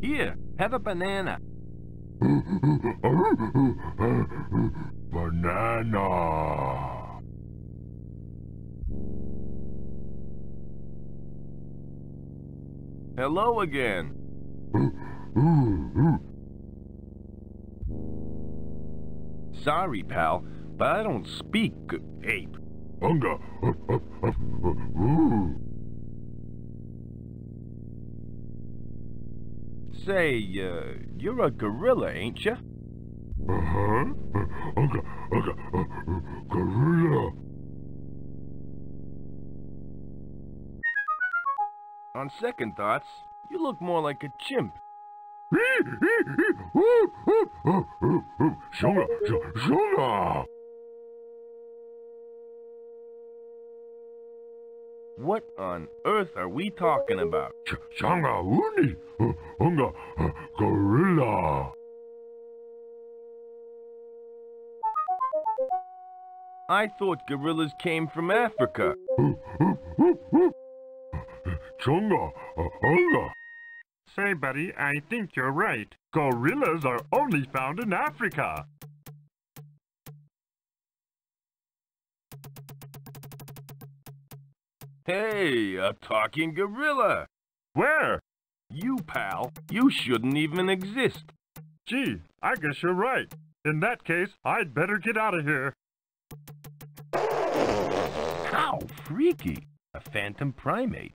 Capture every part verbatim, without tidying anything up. Here, have a banana. Banana. Hello again. Sorry, pal, but I don't speak good ape. Unga. Say, uh, you're a gorilla, ain't ya? Uh-huh. Unga, unga, gorilla. On second thoughts, you look more like a chimp. Shona, Shona! What on earth are we talking about? Shanga Uni, Unga, gorilla. I thought gorillas came from Africa. Chunga, Unga. Say, buddy, I think you're right. Gorillas are only found in Africa. Hey, a talking gorilla. Where? You, pal. You shouldn't even exist. Gee, I guess you're right. In that case, I'd better get out of here. How freaky. A phantom primate.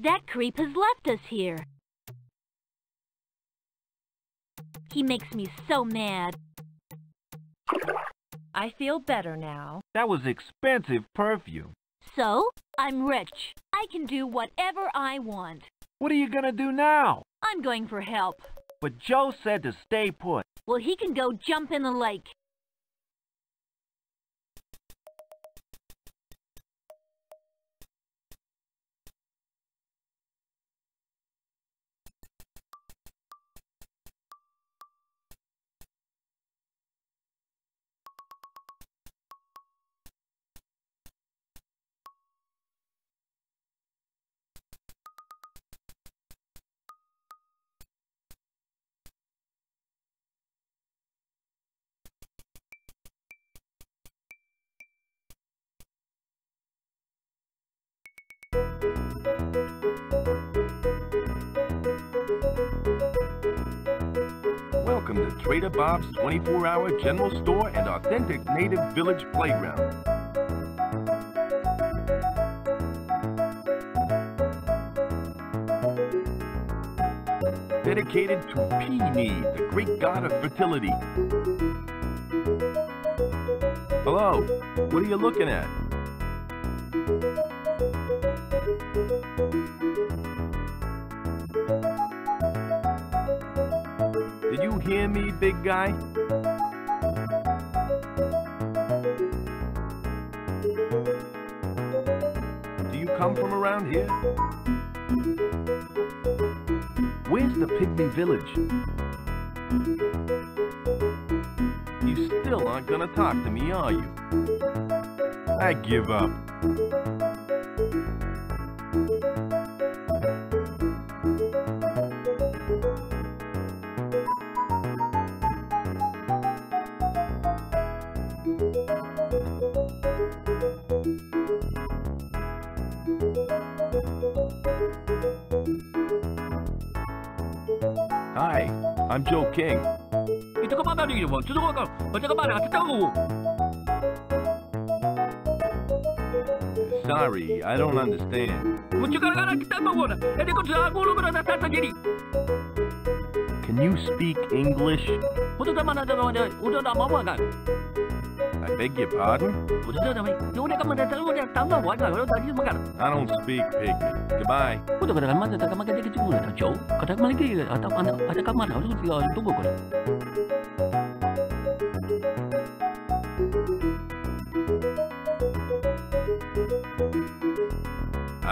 That creep has left us here. He makes me so mad. I feel better now. That was expensive perfume. So? I'm rich. I can do whatever I want. What are you gonna do now? I'm going for help. But Joe said to stay put. Well, he can go jump in the lake. Welcome to Trader Bob's twenty-four hour general store and authentic native village playground. Dedicated to Peene, the great god of fertility. Hello, what are you looking at? Did you hear me, big guy? Do you come from around here? Where's the Pygmy village? You still aren't gonna talk to me, are you? I give up. Hi, I'm Joe King. Sorry, I don't understand. Can you speak English? I beg your pardon? I don't speak Pygmy. Goodbye.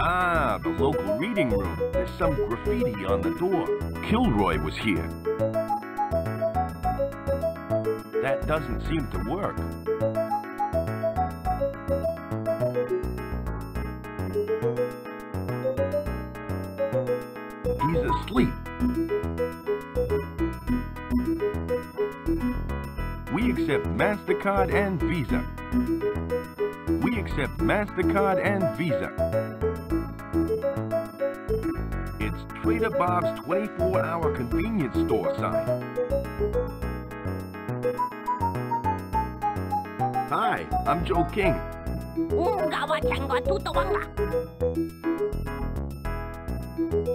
Ah, the local reading room. There's some graffiti on the door. Kilroy was here. That doesn't seem to work. He's asleep. We accept MasterCard and Visa. We accept MasterCard and Visa. It's Trader Bob's twenty-four hour convenience store sign. Hi, I'm Joe King.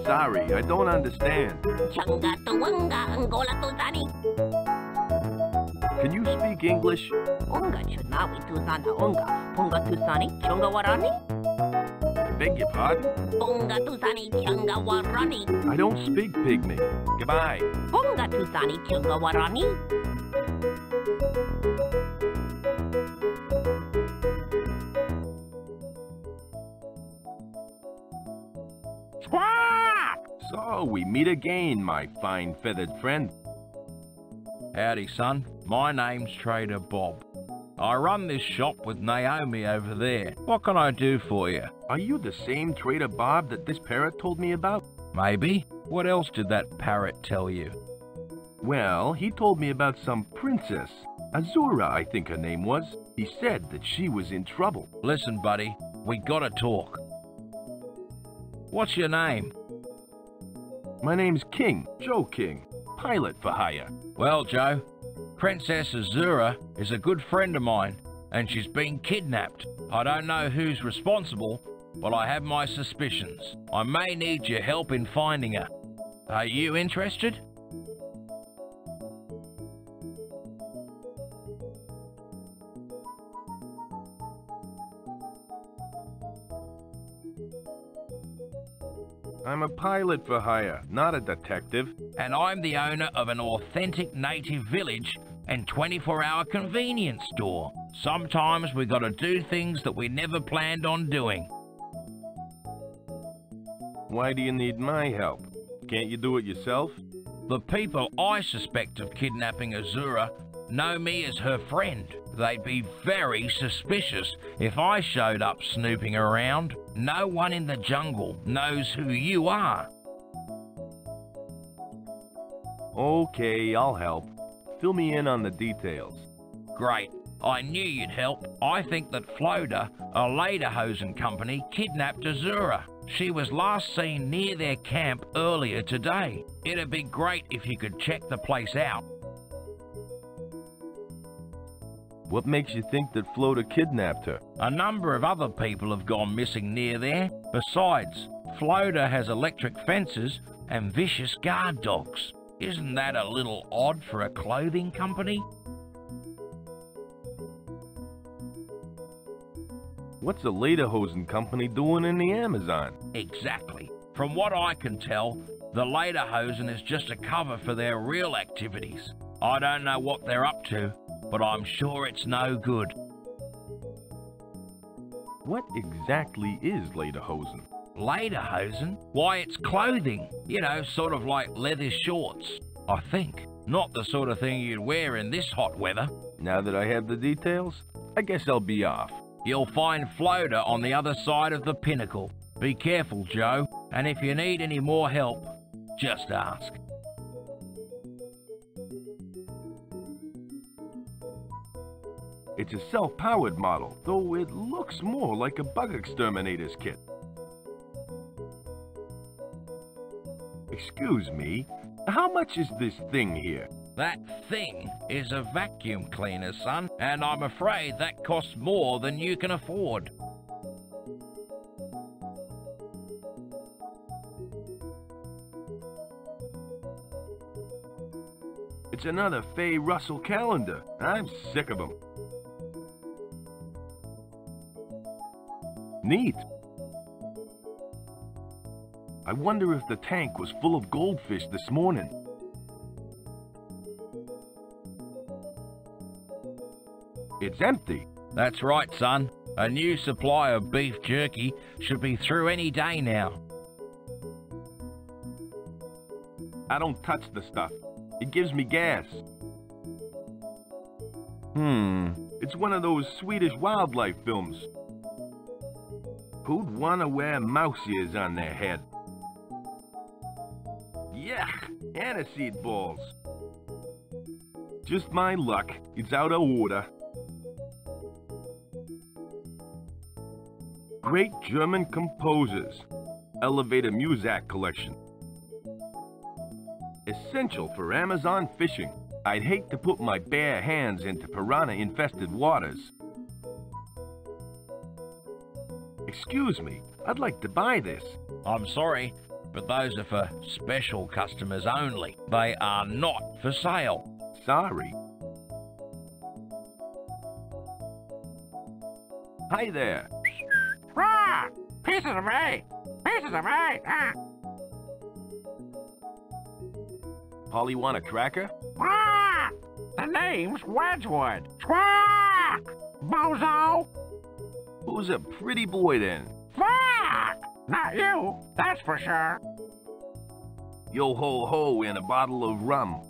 Sorry, I don't understand. Can you speak English? I beg your pardon? I don't speak Pygmy. Goodbye. So we meet again, my fine feathered friend. Howdy, son. My name's Trader Bob. I run this shop with Naomi over there. What can I do for you? Are you the same Trader Bob that this parrot told me about? Maybe. What else did that parrot tell you? Well, he told me about some princess. Azura, I think her name was. He said that she was in trouble. Listen, buddy. We gotta talk. What's your name? My name's King. Joe King. Pilot for hire. Well, Joe, Princess Azura is a good friend of mine, and she's been kidnapped. I don't know who's responsible, but I have my suspicions. I may need your help in finding her. Are you interested? I'm a pilot for hire, not a detective. And I'm the owner of an authentic native village and twenty-four hour convenience store. Sometimes we gotta do things that we never planned on doing. Why do you need my help? Can't you do it yourself? The people I suspect of kidnapping Azura know me as her friend. They'd be very suspicious if I showed up snooping around. No one in the jungle knows who you are. Okay, I'll help. Fill me in on the details. Great. I knew you'd help. I think that Floda, a lederhosen company, kidnapped Azura. She was last seen near their camp earlier today. It'd be great if you could check the place out. What makes you think that Floda kidnapped her? A number of other people have gone missing near there. Besides, Floda has electric fences and vicious guard dogs. Isn't that a little odd for a clothing company? What's a lederhosen company doing in the Amazon? Exactly. From what I can tell, the lederhosen is just a cover for their real activities. I don't know what they're up to, but I'm sure it's no good. What exactly is lederhosen? Lederhosen? Why, it's clothing. You know, sort of like leather shorts, I think. Not the sort of thing you'd wear in this hot weather. Now that I have the details, I guess I'll be off. You'll find Floda on the other side of the pinnacle. Be careful, Joe. And if you need any more help, just ask. It's a self-powered model, though it looks more like a bug exterminator's kit. Excuse me, how much is this thing here? That thing is a vacuum cleaner, son, and I'm afraid that costs more than you can afford. It's another Fay Russell calendar. I'm sick of them. Neat. I wonder if the tank was full of goldfish this morning. It's empty. That's right, son. A new supply of beef jerky should be through any day now. I don't touch the stuff. It gives me gas. Hmm. It's one of those Swedish wildlife films. Who'd want to wear mouse ears on their head? Yuck! Aniseed balls! Just my luck. It's out of order. Great German composers. Elevator Muzak collection. Essential for Amazon fishing. I'd hate to put my bare hands into piranha-infested waters. Excuse me, I'd like to buy this. I'm sorry, but those are for special customers only. They are not for sale. Sorry. Hi there. Rah! Pieces of me! Pieces of me! Ah! Polly want a cracker? Wah! The name's Wedgwood. Squawk! Bozo! Who's a pretty boy then? Fuck! Not you, that's for sure. Yo ho ho and a bottle of rum.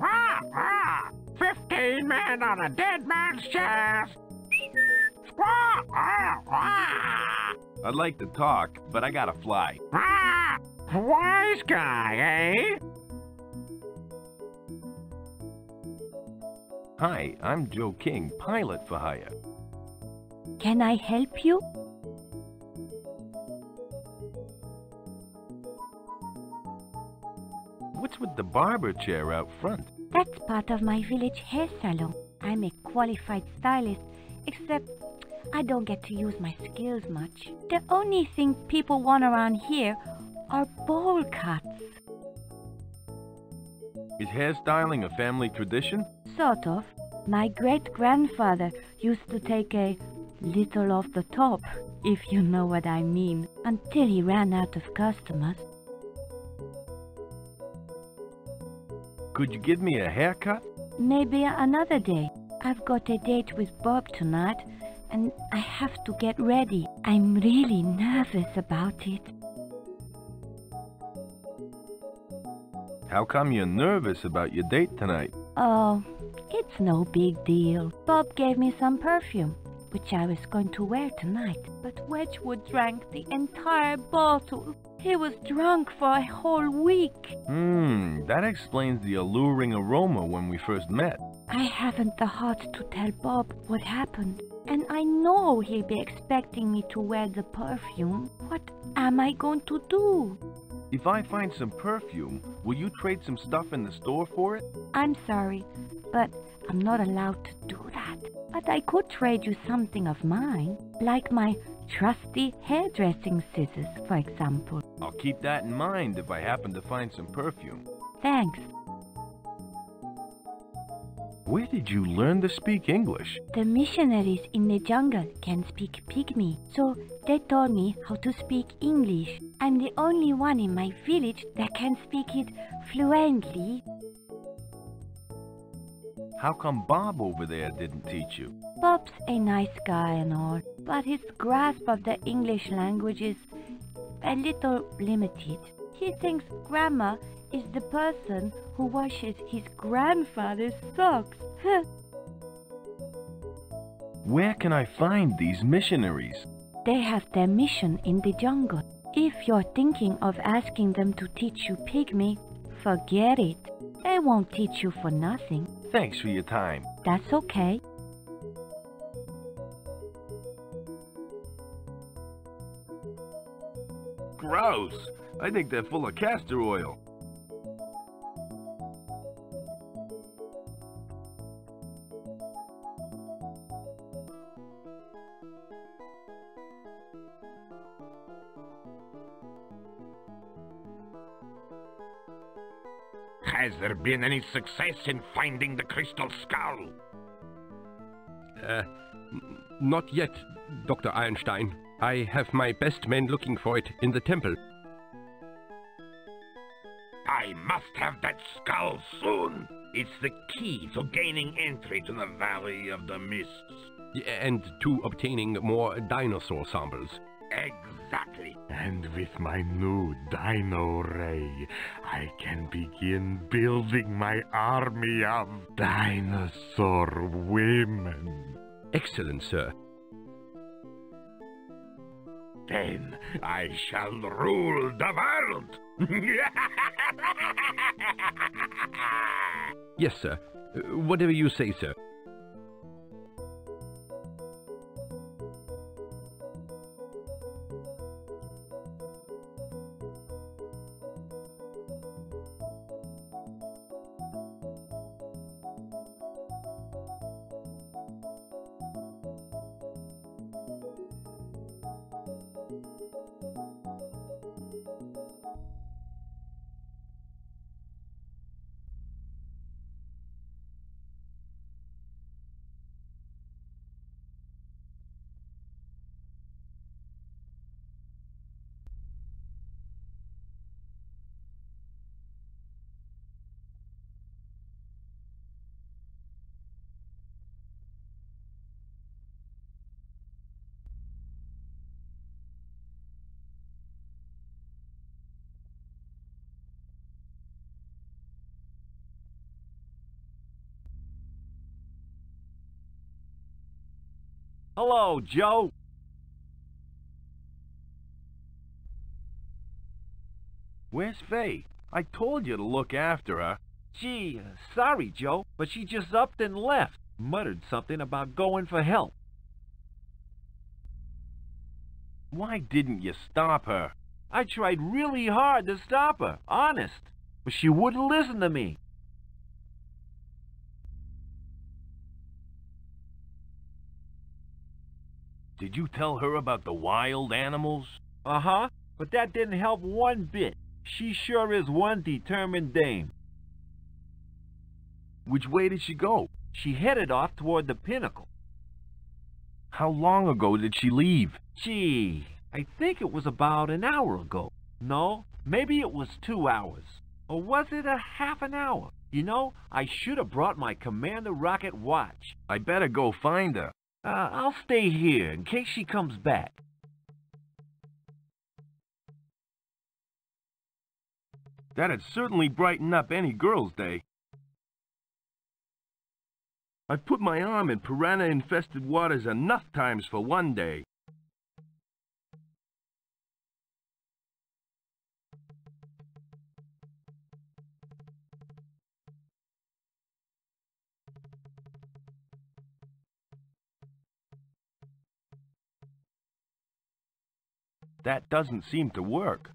Wah! Wah! Fifteen men on a dead man's chest. Squawk! Wah! Wah! I'd like to talk, but I gotta fly. Wah! Wise guy, eh? Hi, I'm Joe King, pilot for hire. Can I help you? What's with the barber chair out front? That's part of my village hair salon. I'm a qualified stylist, except I don't get to use my skills much. The only thing people want around here are bowl cuts. Is hairstyling a family tradition? Sort of. My great-grandfather used to take a little off the top, if you know what I mean, until he ran out of customers. Could you give me a haircut? Maybe another day. I've got a date with Bob tonight, and I have to get ready. I'm really nervous about it. How come you're nervous about your date tonight? Oh, it's no big deal. Bob gave me some perfume, which I was going to wear tonight. But Wedgwood drank the entire bottle. He was drunk for a whole week. Hmm, that explains the alluring aroma when we first met. I haven't the heart to tell Bob what happened. And I know he'll be expecting me to wear the perfume. What am I going to do? If I find some perfume, will you trade some stuff in the store for it? I'm sorry, but I'm not allowed to do that. But I could trade you something of mine, like my trusty hairdressing scissors, for example. I'll keep that in mind if I happen to find some perfume. Thanks. Where did you learn to speak English? The missionaries in the jungle can speak Pygmy, so they taught me how to speak English. I'm the only one in my village that can speak it fluently. How come Bob over there didn't teach you? Bob's a nice guy and all, but his grasp of the English language is a little limited. He thinks grammar is the person who washes his grandfather's socks. Where can I find these missionaries? They have their mission in the jungle. If you're thinking of asking them to teach you Pygmy, forget it. They won't teach you for nothing. Thanks for your time. That's okay. Gross! I think they're full of castor oil. Has there been any success in finding the crystal skull? Uh, not yet, Doctor Einstein. I have my best men looking for it in the temple. I must have that skull soon. It's the key to gaining entry to the Valley of the Mists. and to obtaining more dinosaur samples. Exactly. And with my new dino ray, I can begin building my army of dinosaur women. Excellent, sir. Then I shall rule the world. Yes, sir. Whatever you say, sir. Hello, Joe. Where's Faye? I told you to look after her. Gee, sorry, Joe, but she just upped and left. Muttered something about going for help. Why didn't you stop her? I tried really hard to stop her, honest. But she wouldn't listen to me. Did you tell her about the wild animals? Uh-huh, but that didn't help one bit. She sure is one determined dame. Which way did she go? She headed off toward the pinnacle. How long ago did she leave? Gee, I think it was about an hour ago. No, maybe it was two hours. Or was it a half an hour? You know, I should have brought my Commander Rocket watch. I better go find her. Uh, I'll stay here in case she comes back. That'd certainly brighten up any girl's day. I've put my arm in piranha-infested waters enough times for one day. That doesn't seem to work.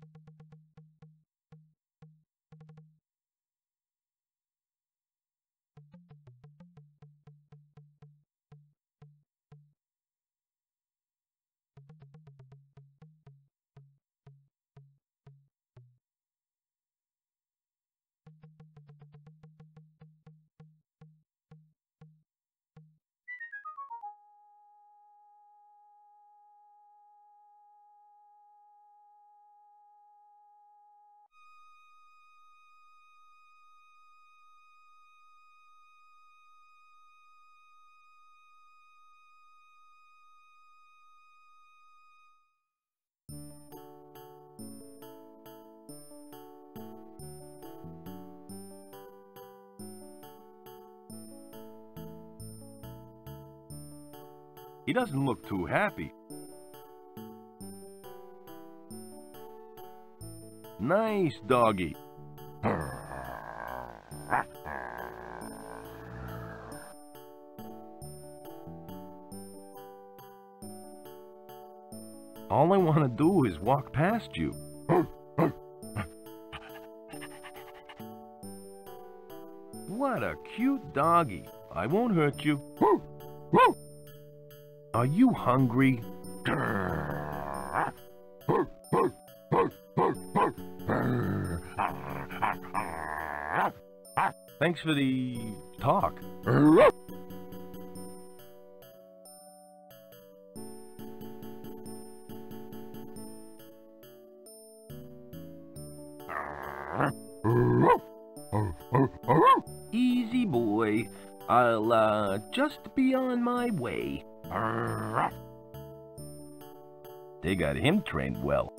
He doesn't look too happy. Nice doggy. All I want to do is walk past you. What a cute doggy. I won't hurt you. Are you hungry? Thanks for the talk. Easy boy. I'll uh, just be on my way. They got him trained well.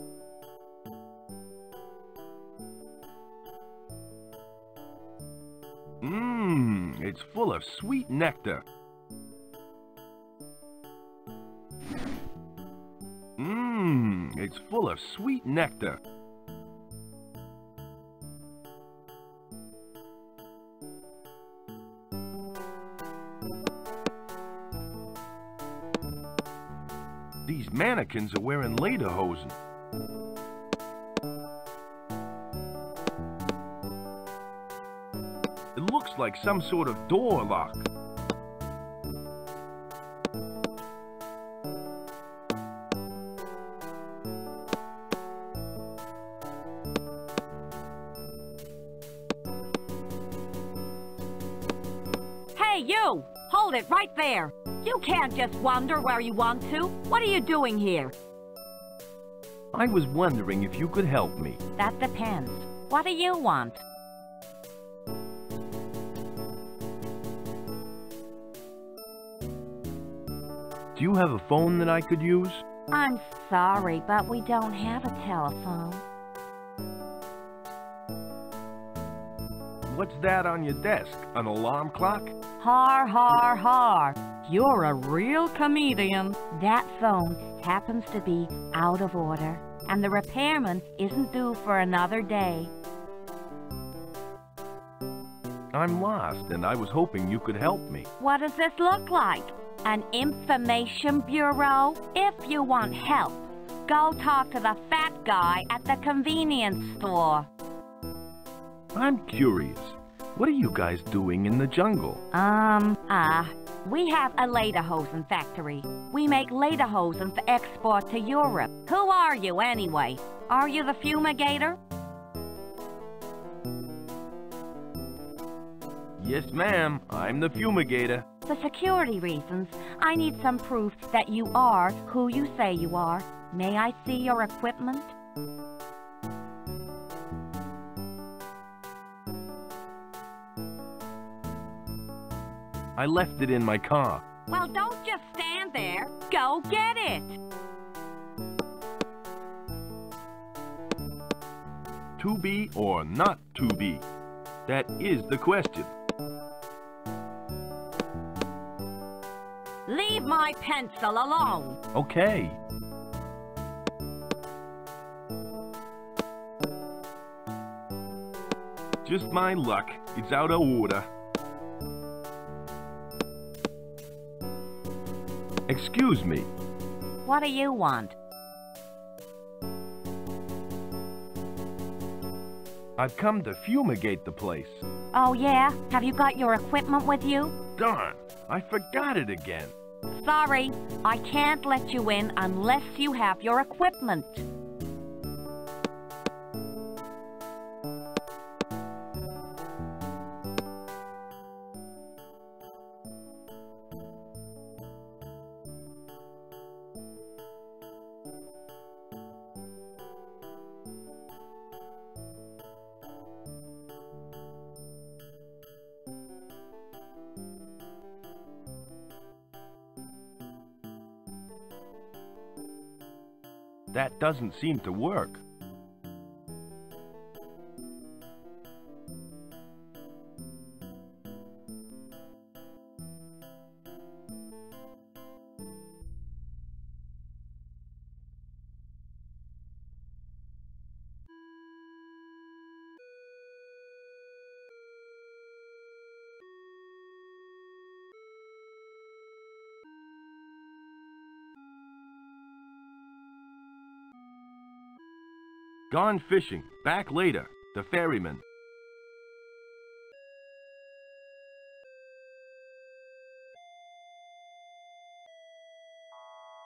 Mmm, it's full of sweet nectar. Mmm, it's full of sweet nectar. These mannequins are wearing lederhosen. It looks like some sort of door lock. Hey, you! Hold it right there! You can't just wander where you want to. What are you doing here? I was wondering if you could help me. That depends. What do you want? Do you have a phone that I could use? I'm sorry, but we don't have a telephone. What's that on your desk? An alarm clock? Har, har, har. You're a real comedian. That phone happens to be out of order, and the repairman isn't due for another day. I'm lost, and I was hoping you could help me. What does this look like? An information bureau? If you want help, go talk to the fat guy at the convenience store. I'm curious. What are you guys doing in the jungle? Um, ah... Uh, We have a lederhosen factory. We make lederhosen for export to Europe. Who are you, anyway? Are you the fumigator? Yes, ma'am. I'm the fumigator. For security reasons, I need some proof that you are who you say you are. May I see your equipment? I left it in my car. Well, don't just stand there. Go get it! To be or not to be? That is the question. Leave my pencil alone! Okay. Just my luck. It's out of order. Excuse me. What do you want? I've come to fumigate the place. Oh, yeah? Have you got your equipment with you? Darn, I forgot it again. Sorry, I can't let you in unless you have your equipment. That doesn't seem to work. Gone fishing. Back later. The ferryman.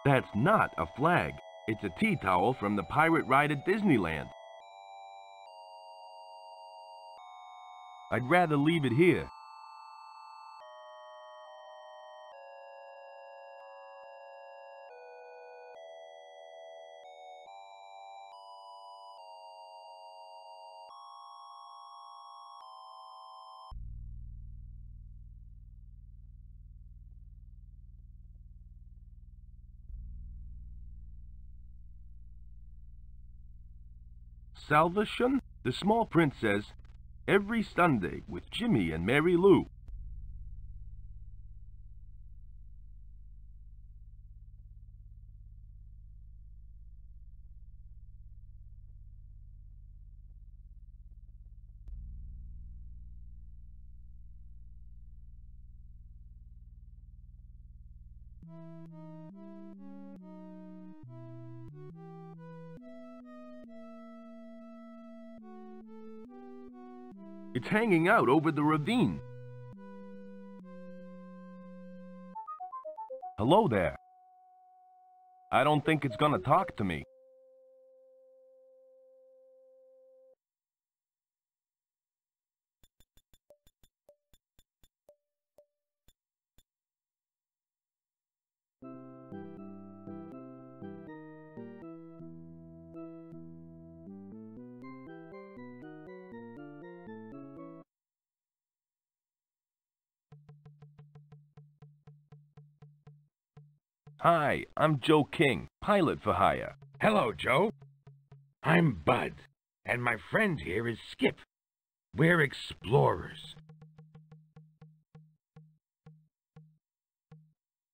That's not a flag. It's a tea towel from the pirate ride at Disneyland. I'd rather leave it here. Salvation, the small print says, every Sunday with Jimmy and Mary Lou. It's hanging out over the ravine. Hello there. I don't think it's gonna talk to me. Hi, I'm Joe King, pilot for hire. Hello, Joe. I'm Bud, and my friend here is Skip. We're explorers.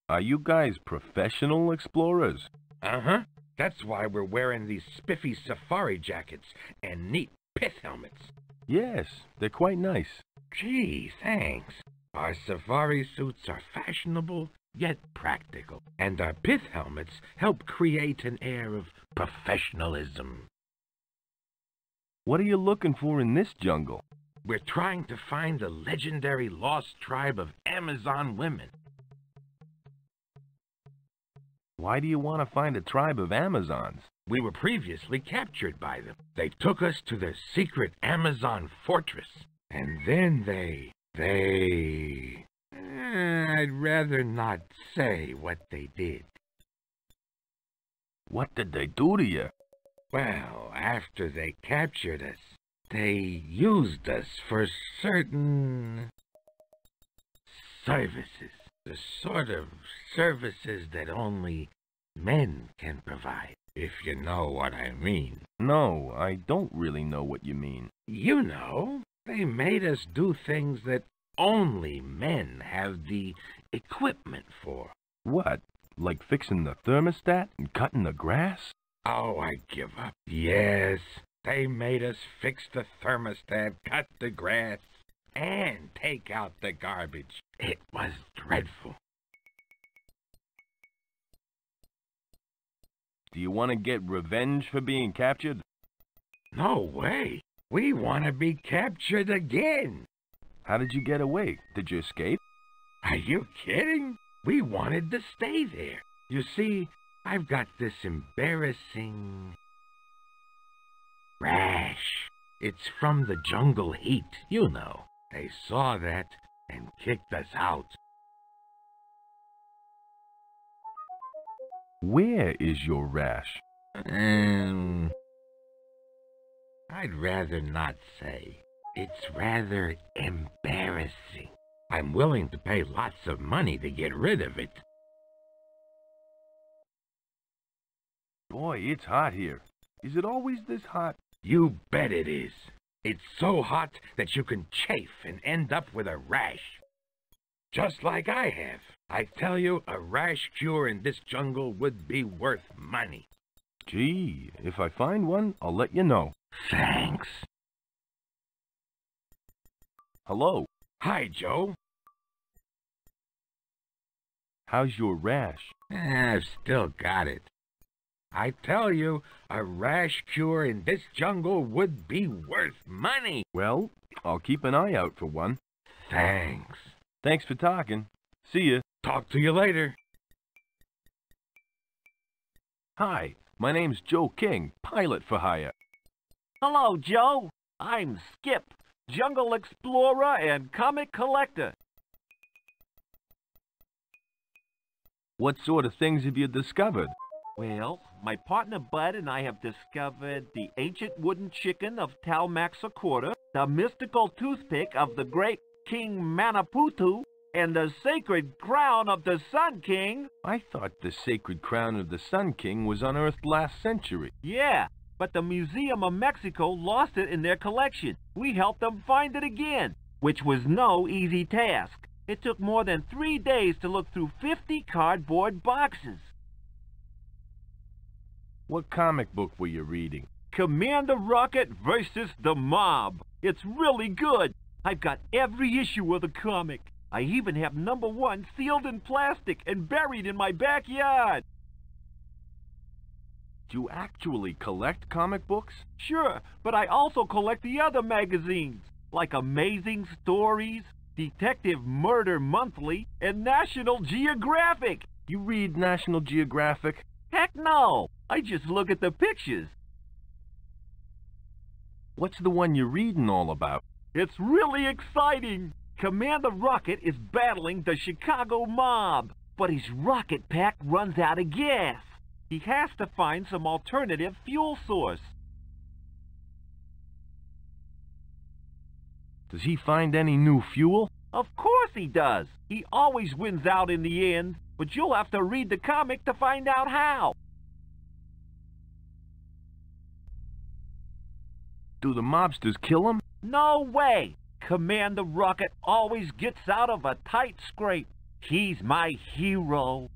Are you guys professional explorers? Uh-huh. That's why we're wearing these spiffy safari jackets and neat pith helmets. Yes, they're quite nice. Gee, thanks. Our safari suits are fashionable, yet practical, and our pith helmets help create an air of professionalism. What are you looking for in this jungle? We're trying to find the legendary lost tribe of Amazon women. Why do you want to find a tribe of Amazons? We were previously captured by them. They took us to their secret Amazon fortress, and then they... they... I'd rather not say what they did. What did they do to you? Well, after they captured us, they used us for certain services. The sort of services that only men can provide, if you know what I mean. No, I don't really know what you mean. You know, they made us do things that only men have the equipment for. What? Like fixing the thermostat and cutting the grass? Oh, I give up. Yes, they made us fix the thermostat, cut the grass, and take out the garbage. It was dreadful. Do you want to get revenge for being captured? No way. We want to be captured again. How did you get away? Did you escape? Are you kidding? We wanted to stay there. You see, I've got this embarrassing rash. It's from the jungle heat, you know. They saw that and kicked us out. Where is your rash? Um, I'd rather not say. It's rather embarrassing. I'm willing to pay lots of money to get rid of it. Boy, it's hot here. Is it always this hot? You bet it is. It's so hot that you can chafe and end up with a rash. Just like I have. I tell you, a rash cure in this jungle would be worth money. Gee, if I find one, I'll let you know. Thanks. Hello. Hi, Joe. How's your rash? Eh, I've still got it. I tell you, a rash cure in this jungle would be worth money. Well, I'll keep an eye out for one. Thanks. Thanks for talking. See ya. Talk to you later. Hi, my name's Joe King, pilot for hire. Hello, Joe. I'm Skip, jungle explorer and comic collector. What sort of things have you discovered? Well, my partner Bud and I have discovered the ancient wooden chicken of Talmaxacorta, the mystical toothpick of the great King Manaputu, and the sacred crown of the Sun King. I thought the sacred crown of the Sun King was unearthed last century. Yeah. but the Museum of Mexico lost it in their collection. We helped them find it again, which was no easy task. It took more than three days to look through fifty cardboard boxes. What comic book were you reading? Commander Rocket versus the Mob. It's really good. I've got every issue of the comic. I even have number one sealed in plastic and buried in my backyard. You actually collect comic books? Sure, but I also collect the other magazines, like Amazing Stories, Detective Murder Monthly, and National Geographic. You read National Geographic? Heck no! I just look at the pictures. What's the one you're reading all about? It's really exciting! Commander Rocket is battling the Chicago mob, but his rocket pack runs out of gas. He has to find some alternative fuel source. Does he find any new fuel? Of course he does. He always wins out in the end, but you'll have to read the comic to find out how. Do the mobsters kill him? No way! Commander Rocket always gets out of a tight scrape. He's my hero.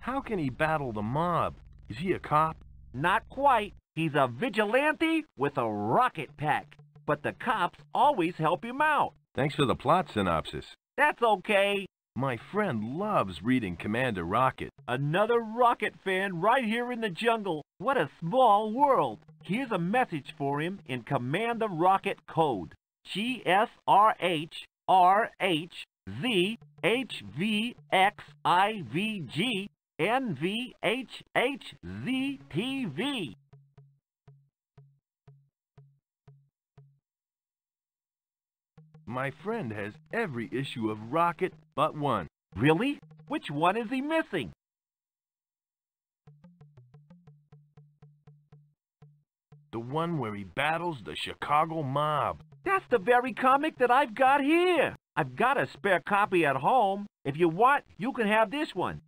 How can he battle the mob? Is he a cop? Not quite. He's a vigilante with a rocket pack. But the cops always help him out. Thanks for the plot synopsis. That's okay. My friend loves reading Commander Rocket. Another rocket fan right here in the jungle. What a small world. Here's a message for him in Commander Rocket code. G S R H R H Z H V X I V G N V H H Z T V. My friend has every issue of Rocket but one. Really? Which one is he missing? The one where he battles the Chicago mob. That's the very comic that I've got here. I've got a spare copy at home. If you want, you can have this one.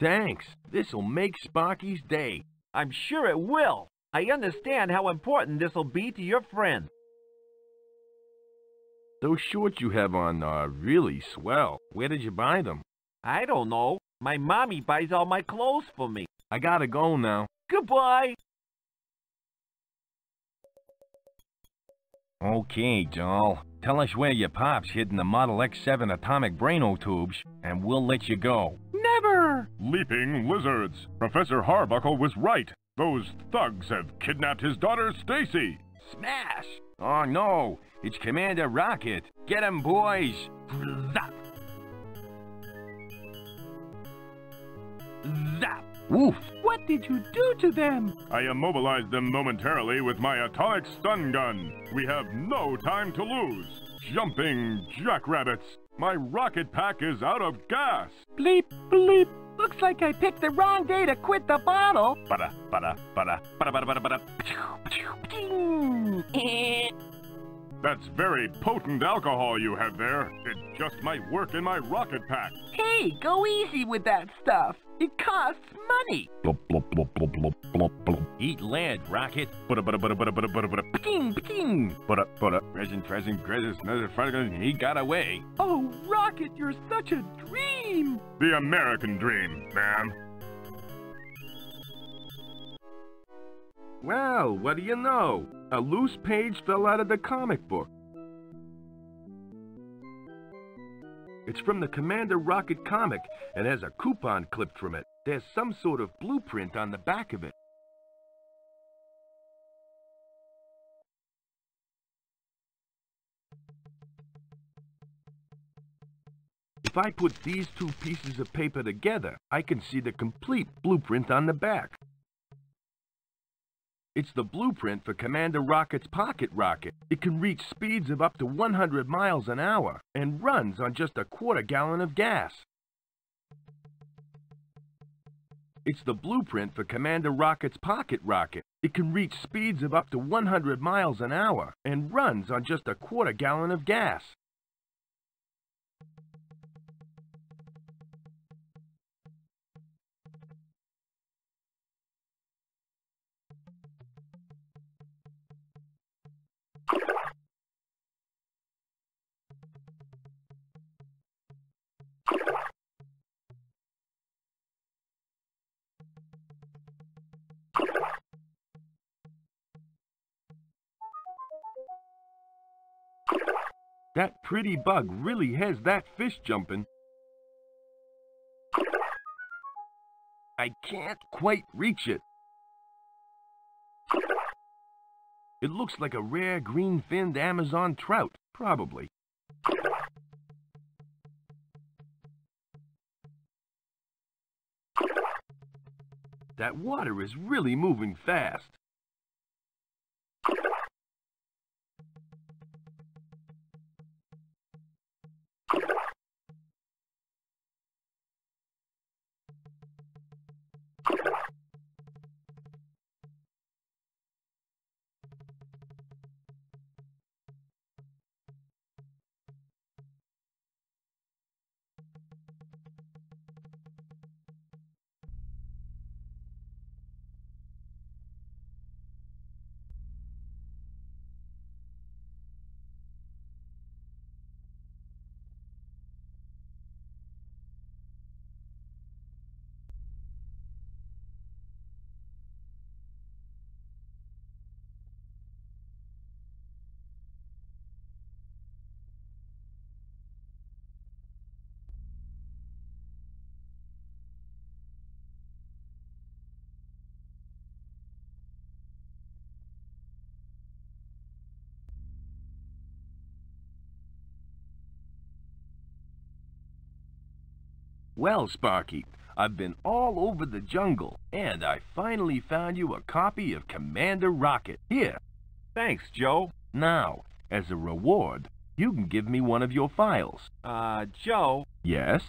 Thanks. This'll make Sparky's day. I'm sure it will. I understand how important this'll be to your friend. Those shorts you have on are really swell. Where did you buy them? I don't know. My mommy buys all my clothes for me. I gotta go now. Goodbye. Okay, doll. Tell us where your pop's hidden the Model X seven atomic Braino tubes, and we'll let you go. Never! Leaping lizards. Professor Harbuckle was right. Those thugs have kidnapped his daughter, Stacy. Smash! Oh, no. It's Commander Rocket. Get him, boys! Zap! Zap! Woof! What did you do to them? I immobilized them momentarily with my atomic stun gun. We have no time to lose. Jumping jackrabbits! My rocket pack is out of gas. Bleep, bleep. Looks like I picked the wrong day to quit the bottle. Ba-da, ba-da, ba-da, ba-da, ba-da, ba-da. That's very potent alcohol you have there. It just might work in my rocket pack. Hey, go easy with that stuff. It costs money. Blop, blop, blop, blop, blop, blop, blop. Eat lead, Rocket. Bada, bada, bada, bada, bada, bada, pking, pking. Bada, bada. Resin, resin, resin, resin, he got away. Oh, Rocket, you're such a dream. The American dream, ma'am. Well, what do you know? A loose page fell out of the comic book. It's from the Commander Rocket comic and has a coupon clipped from it. There's some sort of blueprint on the back of it. If I put these two pieces of paper together, I can see the complete blueprint on the back. It's the blueprint for Commander Rocket's pocket rocket. It can reach speeds of up to one hundred miles an hour and runs on just a quarter gallon of gas. It's the blueprint for Commander Rocket's pocket rocket. It can reach speeds of up to one hundred miles an hour and runs on just a quarter gallon of gas. That pretty bug really has that fish jumping. I can't quite reach it. It looks like a rare green-finned Amazon trout, probably. That water is really moving fast. Well, Sparky, I've been all over the jungle, and I finally found you a copy of Commander Rocket. Here. Thanks, Joe. Now, as a reward, you can give me one of your files. Uh, Joe? Yes?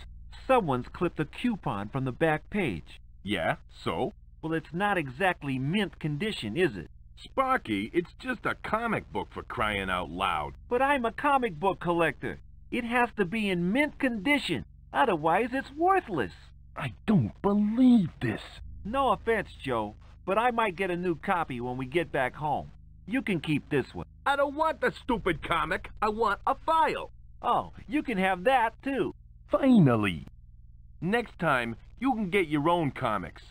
Someone's clipped a coupon from the back page. Yeah, so? Well, it's not exactly mint condition, is it? Sparky, it's just a comic book, for crying out loud. But I'm a comic book collector. It has to be in mint condition. Otherwise, it's worthless. I don't believe this. No offense, Joe, but I might get a new copy when we get back home. You can keep this one. I don't want the stupid comic. I want a file. Oh, you can have that, too. Finally. Next time, you can get your own comics.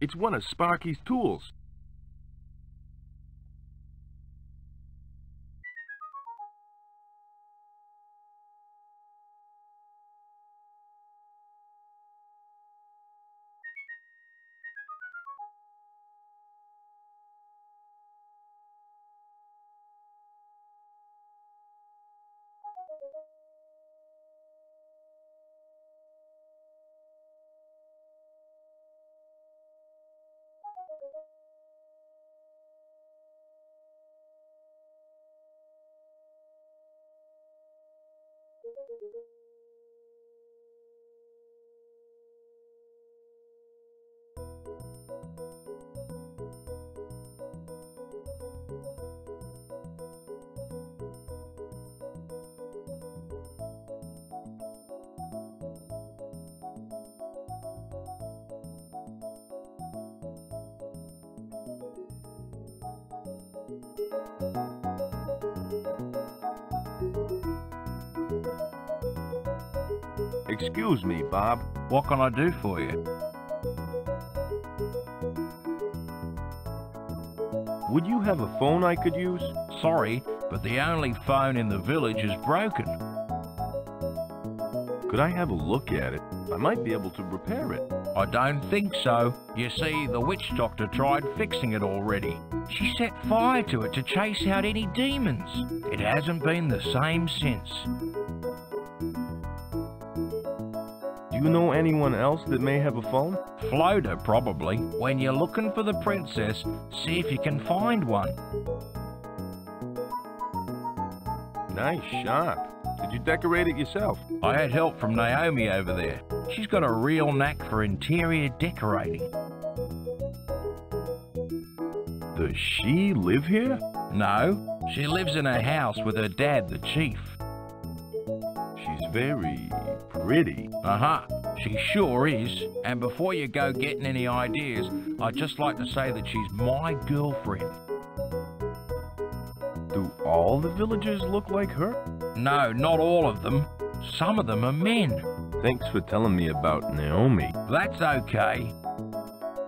It's one of Sparky's tools. Excuse me, Bob. What can I do for you? Would you have a phone I could use? Sorry, but the only phone in the village is broken. Could I have a look at it? I might be able to repair it. I don't think so. You see, the witch doctor tried fixing it already. She set fire to it to chase out any demons. It hasn't been the same since. Do you know anyone else that may have a phone? Floda, probably. When you're looking for the princess, see if you can find one. Nice shop. Did you decorate it yourself? I had help from Naomi over there. She's got a real knack for interior decorating. Does she live here? No. She lives in a house with her dad, the chief. She's very pretty. Uh-huh. She sure is. And before you go getting any ideas, I'd just like to say that she's my girlfriend. Do all the villagers look like her? No, not all of them. Some of them are men. Thanks for telling me about Naomi. That's okay.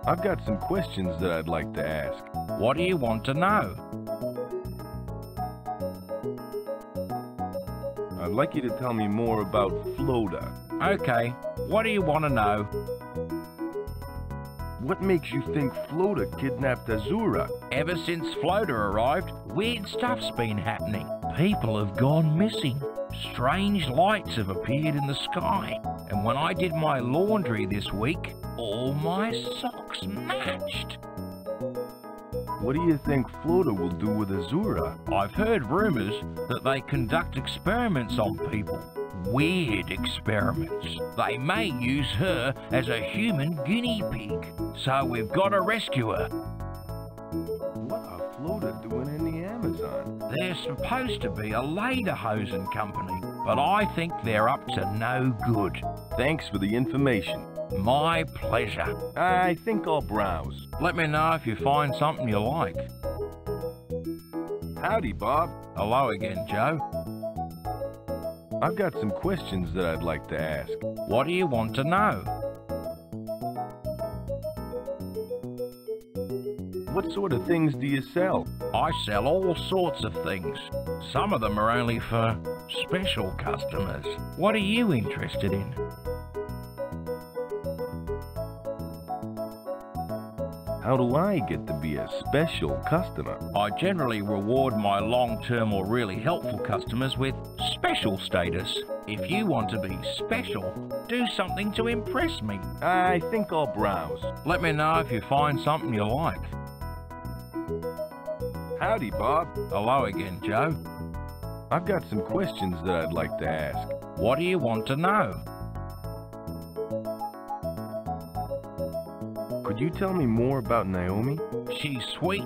I've got some questions that I'd like to ask. What do you want to know? I'd like you to tell me more about Floda. Okay, what do you want to know? What makes you think Floda kidnapped Azura? Ever since Floda arrived, weird stuff's been happening. People have gone missing. Strange lights have appeared in the sky. And when I did my laundry this week, all my socks matched. What do you think Floda will do with Azura? I've heard rumors that they conduct experiments on people. Weird experiments. They may use her as a human guinea pig. So we've got to rescue her. What are Floda doing in the Amazon? They're supposed to be a lederhosen company, but I think they're up to no good. Thanks for the information. My pleasure. I think I'll browse. Let me know if you find something you like. Howdy, Bob. Hello again, Joe. I've got some questions that I'd like to ask. What do you want to know? What sort of things do you sell? I sell all sorts of things. Some of them are only for special customers. What are you interested in? How do I get to be a special customer? I generally reward my long-term or really helpful customers with special status. If you want to be special, do something to impress me. I think I'll browse. Let me know if you find something you like. Howdy, Bob. Hello again, Joe. I've got some questions that I'd like to ask. What do you want to know? Could you tell me more about Naomi? She's sweet,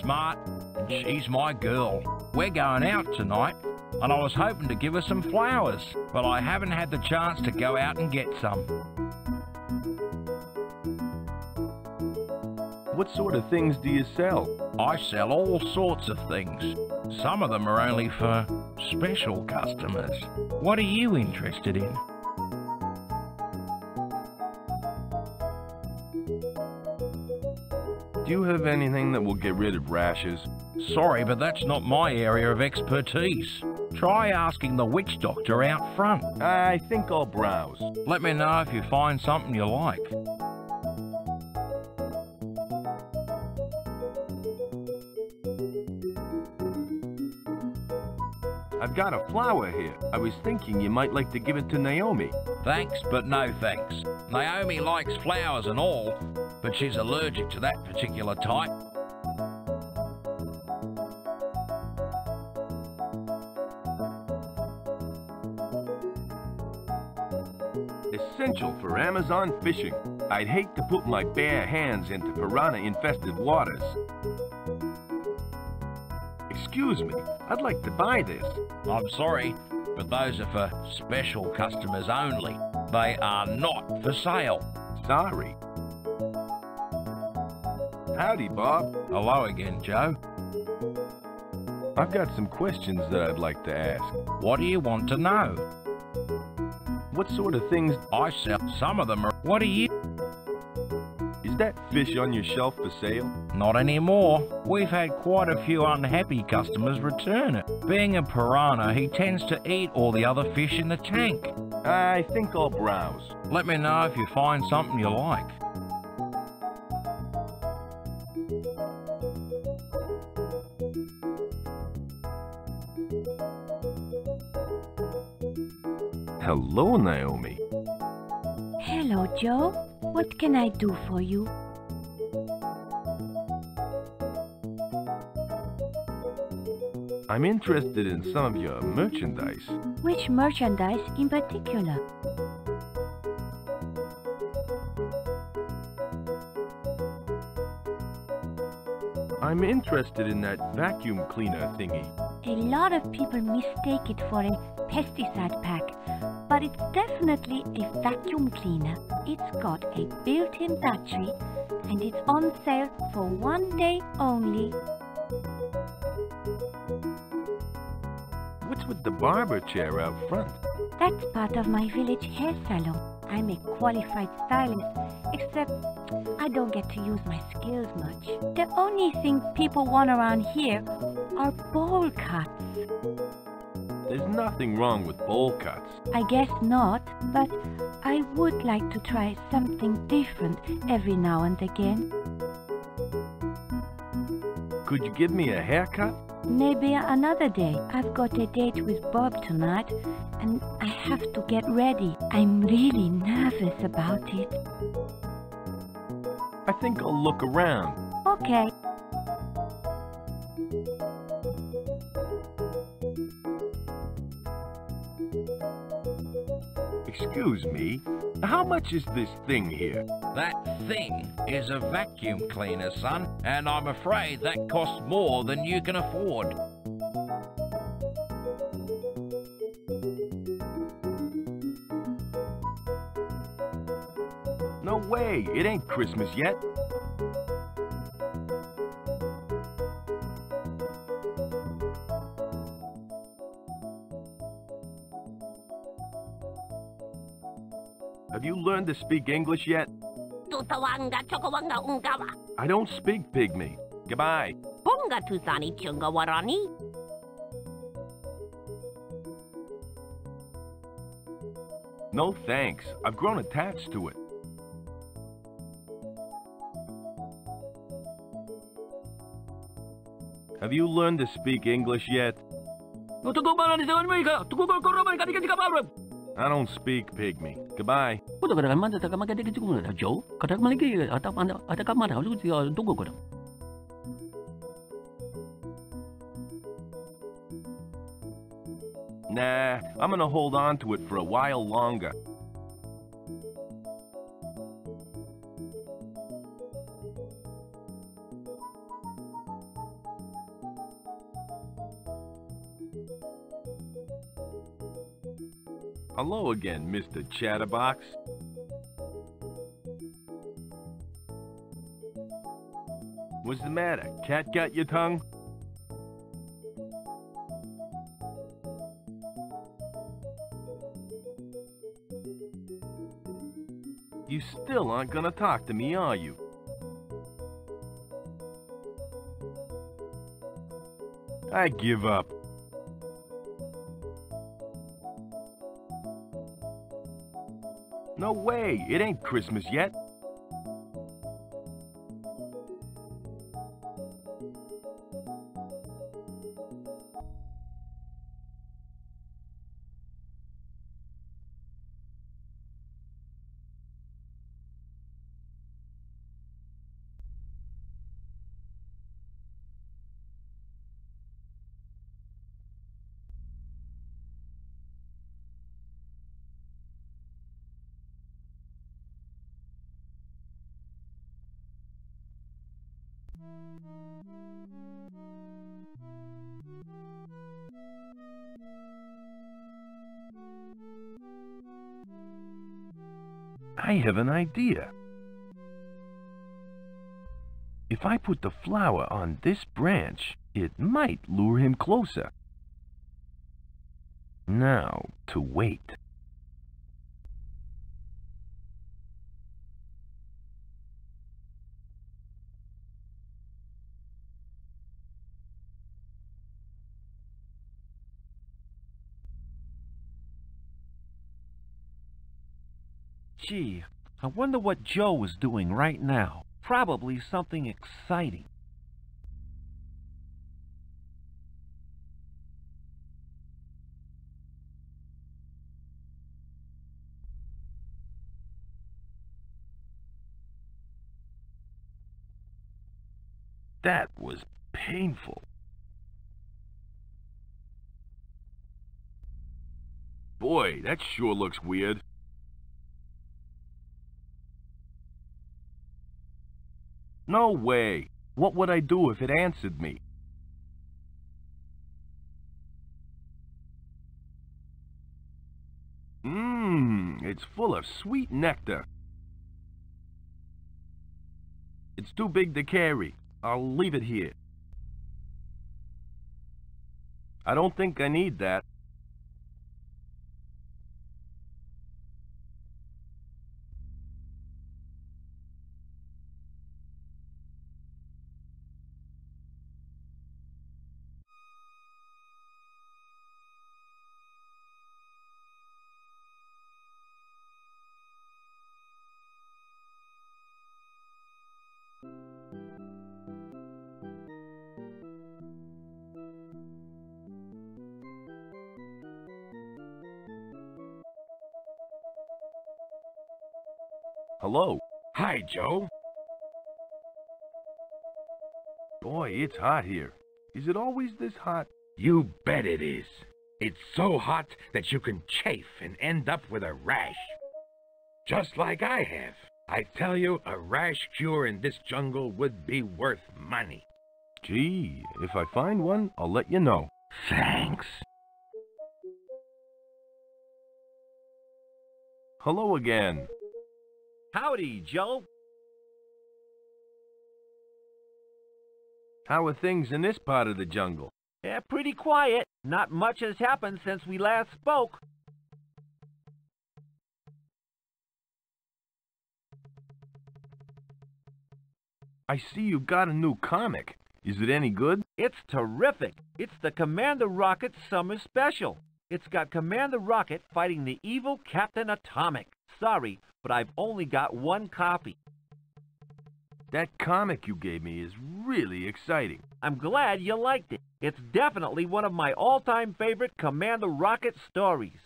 smart, and she's my girl. We're going out tonight, and I was hoping to give her some flowers, but I haven't had the chance to go out and get some. What sort of things do you sell? I sell all sorts of things. Some of them are only for special customers. What are you interested in? Do you have anything that will get rid of rashes? Sorry, but that's not my area of expertise. Try asking the witch doctor out front. I think I'll browse. Let me know if you find something you like. I've got a flower here. I was thinking you might like to give it to Naomi. Thanks, but no thanks. Naomi likes flowers and all, but she's allergic to that particular type. Essential for Amazon fishing. I'd hate to put my bare hands into piranha-infested waters. Excuse me, I'd like to buy this. I'm sorry, but those are for special customers only. They are not for sale. Sorry. Howdy, Bob. Hello again, Joe. I've got some questions that I'd like to ask. What do you want to know? What sort of things I sell? Some of them are... What are you... Is that fish on your shelf for sale? Not anymore. We've had quite a few unhappy customers return it. Being a piranha, he tends to eat all the other fish in the tank. I think I'll browse. Let me know if you find something you like. Hello, Naomi. Hello, Joe. What can I do for you? I'm interested in some of your merchandise. Which merchandise in particular? I'm interested in that vacuum cleaner thingy. A lot of people mistake it for a pesticide pack, but it's definitely a vacuum cleaner. It's got a built-in battery and it's on sale for one day only. What's with the barber chair out front? That's part of my village hair salon. I'm a qualified stylist, except I don't get to use my skills much. The only thing people want around here are bowl cuts. There's nothing wrong with bowl cuts. I guess not, but I would like to try something different every now and again. Could you give me a haircut? Maybe another day. I've got a date with Bob tonight, and I have to get ready. I'm really nervous about it. I think I'll look around. Okay. Excuse me, how much is this thing here? That thing is a vacuum cleaner, son, and I'm afraid that costs more than you can afford. No way, it ain't Christmas yet. Have you learned to speak English yet? I don't speak Pygmy. Goodbye. No thanks. I've grown attached to it. Have you learned to speak English yet? I don't speak Pygmy. Goodbye. Nah, I'm gonna hold on to it for a while longer. Hello again, Mister Chatterbox. What's the matter? Cat got your tongue? You still aren't gonna talk to me, are you? I give up. No way, it ain't Christmas yet. I have an idea. If I put the flower on this branch, it might lure him closer. Now to wait. Gee, I wonder what Joe is doing right now. Probably something exciting. That was painful. Boy, that sure looks weird. No way! What would I do if it answered me? Mmm, it's full of sweet nectar. It's too big to carry. I'll leave it here. I don't think I need that. Hello. Hi, Joe. Boy, it's hot here. Is it always this hot? You bet it is. It's so hot that you can chafe and end up with a rash. Just like I have. I tell you, a rash cure in this jungle would be worth money. Gee, if I find one, I'll let you know. Thanks. Hello again. Howdy, Joe. How are things in this part of the jungle? Yeah, pretty quiet. Not much has happened since we last spoke. I see you got a new comic. Is it any good? It's terrific. It's the Commander Rocket Summer Special. It's got Commander Rocket fighting the evil Captain Atomic. Sorry, but I've only got one copy. That comic you gave me is really exciting. I'm glad you liked it. It's definitely one of my all-time favorite Commander Rocket stories.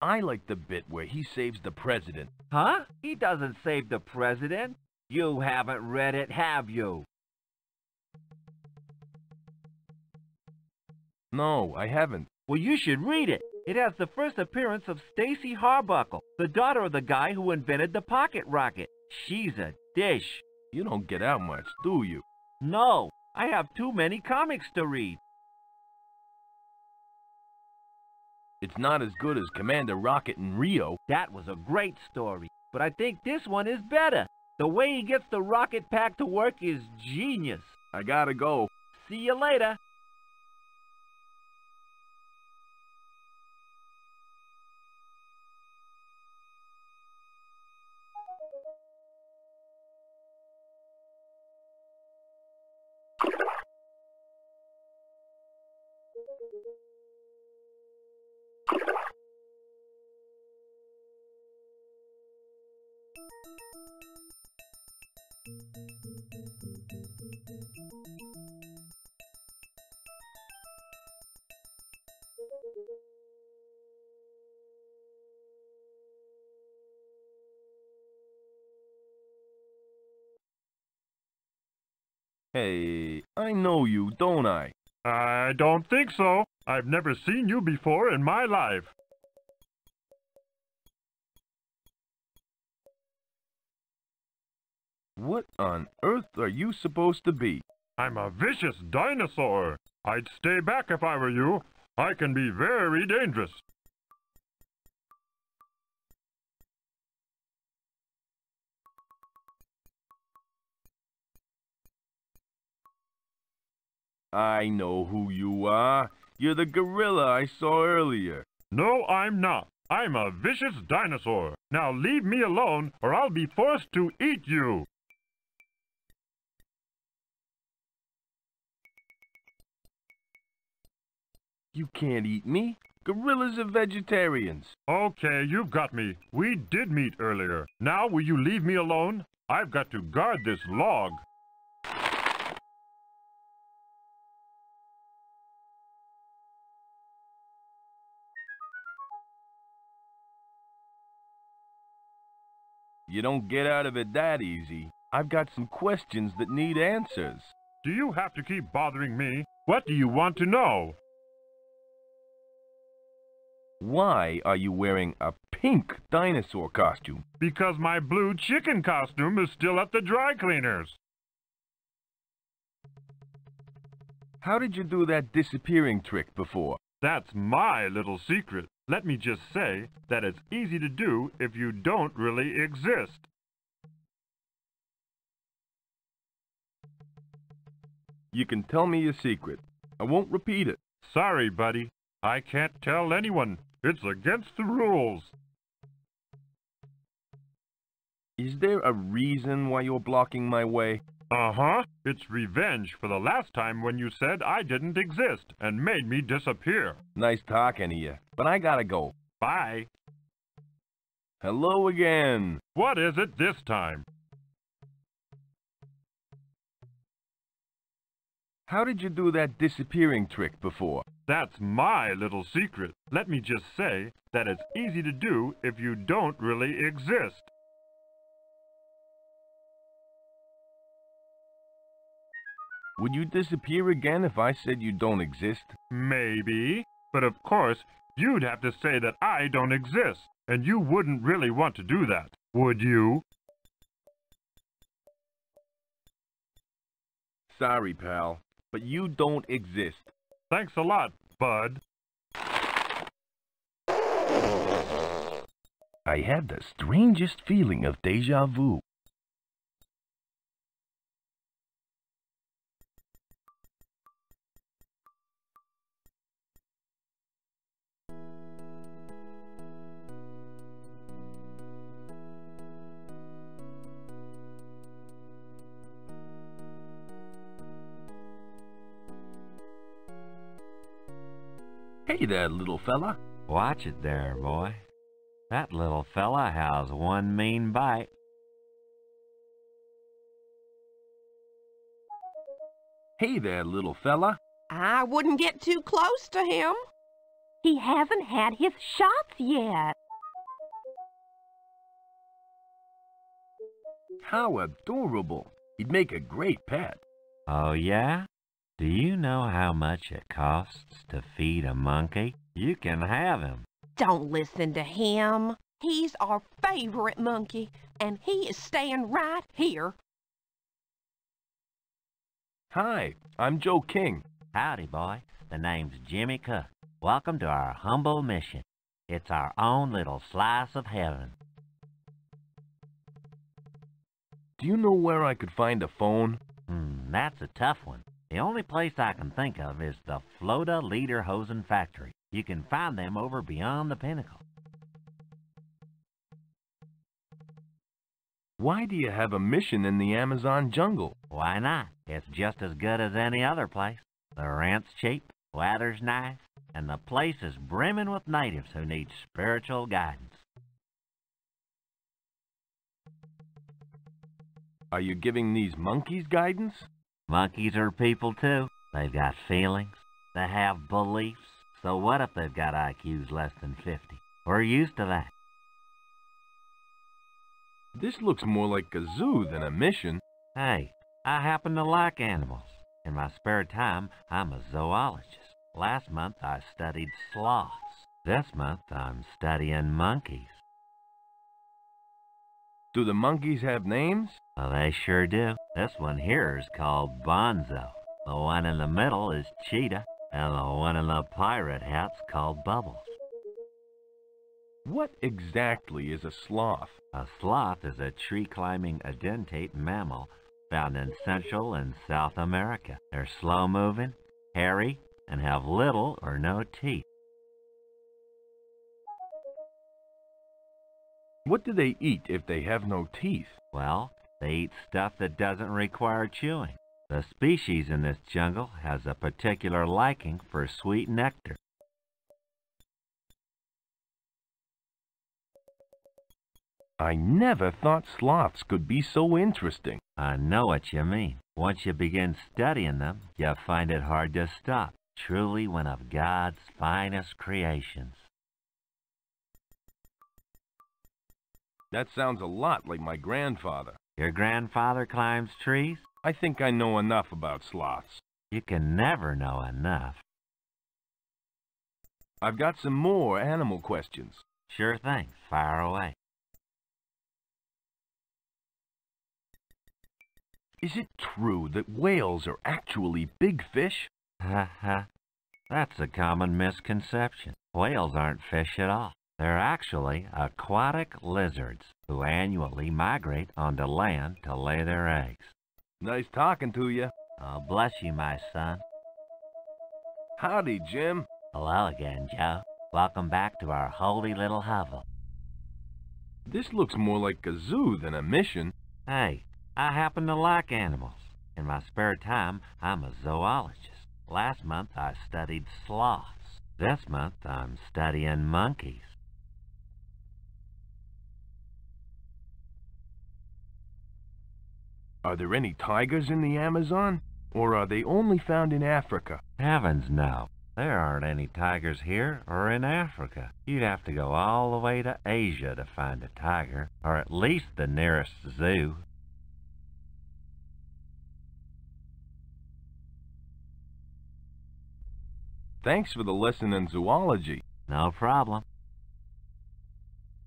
I like the bit where he saves the president. Huh? He doesn't save the president. You haven't read it, have you? No, I haven't. Well, you should read it. It has the first appearance of Stacy Harbuckle, the daughter of the guy who invented the pocket rocket. She's a dish. You don't get out much, do you? No, I have too many comics to read. It's not as good as Commander Rocket in Rio. That was a great story, but I think this one is better. The way he gets the rocket pack to work is genius. I gotta go. See you later. Hey, I know you, don't I? I don't think so. I've never seen you before in my life. What on earth are you supposed to be? I'm a vicious dinosaur. I'd stay back if I were you. I can be very dangerous. I know who you are. You're the gorilla I saw earlier. No, I'm not. I'm a vicious dinosaur. Now leave me alone or I'll be forced to eat you. You can't eat me. Gorillas are vegetarians. Okay, you've got me. We did meet earlier. Now will you leave me alone? I've got to guard this log. You don't get out of it that easy. I've got some questions that need answers. Do you have to keep bothering me? What do you want to know? Why are you wearing a pink dinosaur costume? Because my blue chicken costume is still at the dry cleaners. How did you do that disappearing trick before? That's my little secret. Let me just say that it's easy to do if you don't really exist. You can tell me your secret. I won't repeat it. Sorry, buddy. I can't tell anyone. It's against the rules. Is there a reason why you're blocking my way? Uh-huh. It's revenge for the last time when you said I didn't exist and made me disappear. Nice talking to you, but I gotta go. Bye. Hello again. What is it this time? How did you do that disappearing trick before? That's my little secret. Let me just say that it's easy to do if you don't really exist. Would you disappear again if I said you don't exist? Maybe. But of course, you'd have to say that I don't exist. And you wouldn't really want to do that, would you? Sorry, pal, but you don't exist. Thanks a lot, bud. I had the strangest feeling of déjà vu. Hey there, little fella. Watch it there, boy. That little fella has one mean bite. Hey there, little fella. I wouldn't get too close to him. He hasn't had his shots yet. How adorable. He'd make a great pet. Oh, yeah? Do you know how much it costs to feed a monkey? You can have him. Don't listen to him. He's our favorite monkey, and he is staying right here. Hi, I'm Joe King. Howdy, boy. The name's Jimmy Cook. Welcome to our humble mission. It's our own little slice of heaven. Do you know where I could find a phone? Hmm, that's a tough one. The only place I can think of is the Floda Lederhosen factory. You can find them over beyond the pinnacle. Why do you have a mission in the Amazon jungle? Why not? It's just as good as any other place. The rent's cheap, weather's nice, and the place is brimming with natives who need spiritual guidance. Are you giving these monkeys guidance? Monkeys are people, too. They've got feelings. They have beliefs. So what if they've got I Qs less than fifty? We're used to that. This looks more like a zoo than a mission. Hey, I happen to like animals. In my spare time, I'm a zoologist. Last month, I studied sloths. This month, I'm studying monkeys. Do the monkeys have names? Well, they sure do. This one here is called Bonzo. The one in the middle is Cheetah, and the one in the pirate hat's called Bubbles. What exactly is a sloth? A sloth is a tree-climbing edentate mammal found in Central and South America. They're slow-moving, hairy, and have little or no teeth. What do they eat if they have no teeth? Well, they eat stuff that doesn't require chewing. The species in this jungle has a particular liking for sweet nectar. I never thought sloths could be so interesting. I know what you mean. Once you begin studying them, you find it hard to stop. Truly one of God's finest creations. That sounds a lot like my grandfather. Your grandfather climbs trees? I think I know enough about sloths. You can never know enough. I've got some more animal questions. Sure thing. Fire away. Is it true that whales are actually big fish? Ha ha. That's a common misconception. Whales aren't fish at all. They're actually aquatic lizards who annually migrate onto land to lay their eggs. Nice talking to you. Oh, bless you, my son. Howdy, Jim. Hello again, Joe. Welcome back to our holy little hovel. This looks more like a zoo than a mission. Hey, I happen to like animals. In my spare time, I'm a zoologist. Last month, I studied sloths. This month, I'm studying monkeys. Are there any tigers in the Amazon? Or are they only found in Africa? Heavens no. There aren't any tigers here or in Africa. You'd have to go all the way to Asia to find a tiger, or at least the nearest zoo. Thanks for the lesson in zoology. No problem.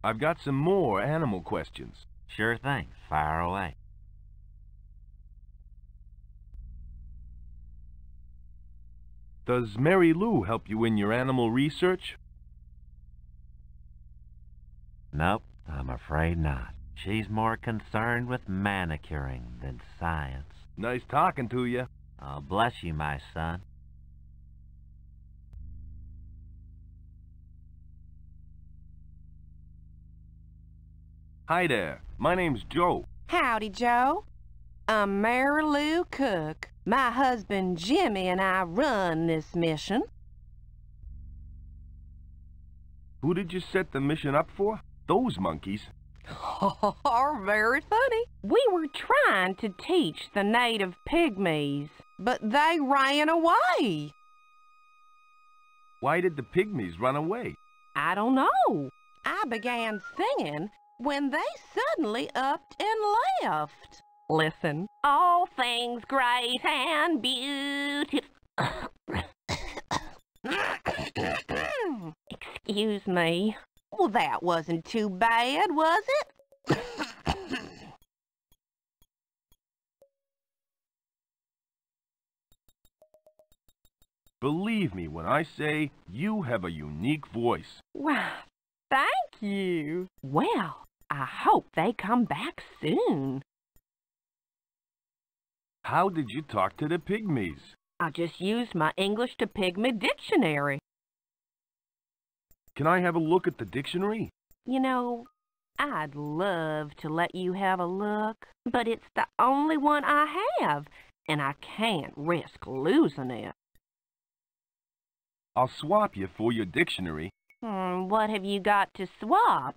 I've got some more animal questions. Sure thing. Fire away. Does Mary Lou help you in your animal research? Nope, I'm afraid not. She's more concerned with manicuring than science. Nice talking to you. Oh, bless you, my son. Hi there. My name's Joe. Howdy, Joe. I'm Mary Lou Cook. My husband Jimmy and I run this mission. Who did you set the mission up for? Those monkeys. Oh, very funny. We were trying to teach the native pygmies, but they ran away. Why did the pygmies run away? I don't know. I began singing when they suddenly upped and left. Listen. All things great and beautiful. Excuse me. Well, that wasn't too bad, was it? Believe me when I say you have a unique voice. Wow. Thank you. Well, I hope they come back soon. How did you talk to the pygmies? I just used my English to Pygmy dictionary. Can I have a look at the dictionary? You know, I'd love to let you have a look, but it's the only one I have, and I can't risk losing it. I'll swap you for your dictionary. Hmm, what have you got to swap?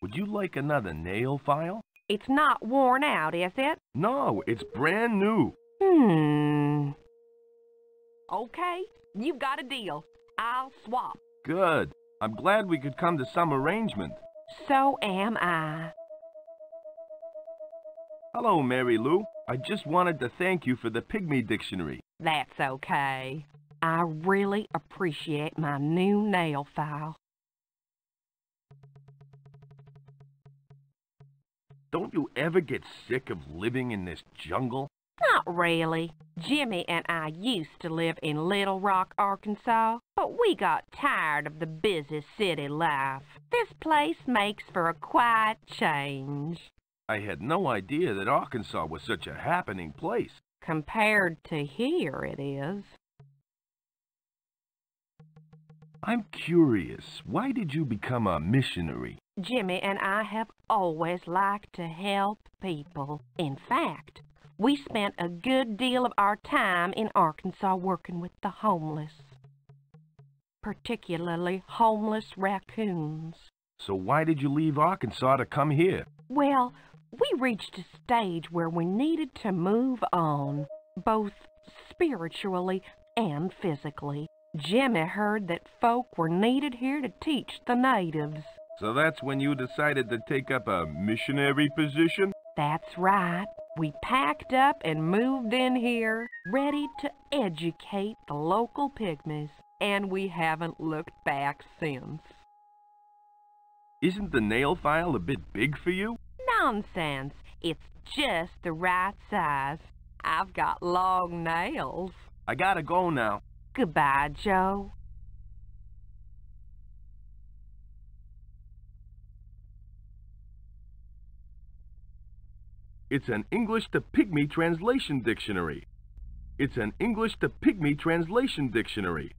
Would you like another nail file? It's not worn out, is it? No, it's brand new. Hmm. Okay, you've got a deal. I'll swap. Good. I'm glad we could come to some arrangement. So am I. Hello, Mary Lou. I just wanted to thank you for the Pygmy Dictionary. That's okay. I really appreciate my new nail file. Don't you ever get sick of living in this jungle? Not really. Jimmy and I used to live in Little Rock, Arkansas, but we got tired of the busy city life. This place makes for a quiet change. I had no idea that Arkansas was such a happening place. Compared to here, it is. I'm curious, why did you become a missionary? Jimmy and I have always liked to help people. In fact, we spent a good deal of our time in Arkansas working with the homeless, particularly homeless raccoons. So why did you leave Arkansas to come here? Well, we reached a stage where we needed to move on, both spiritually and physically. Jimmy heard that folk were needed here to teach the natives. So that's when you decided to take up a missionary position? That's right. We packed up and moved in here, ready to educate the local pygmies, and we haven't looked back since. Isn't the nail file a bit big for you? Nonsense. It's just the right size. I've got long nails. I gotta go now. Goodbye, Joe. It's an English to Pygmy translation dictionary. It's an English to Pygmy translation dictionary.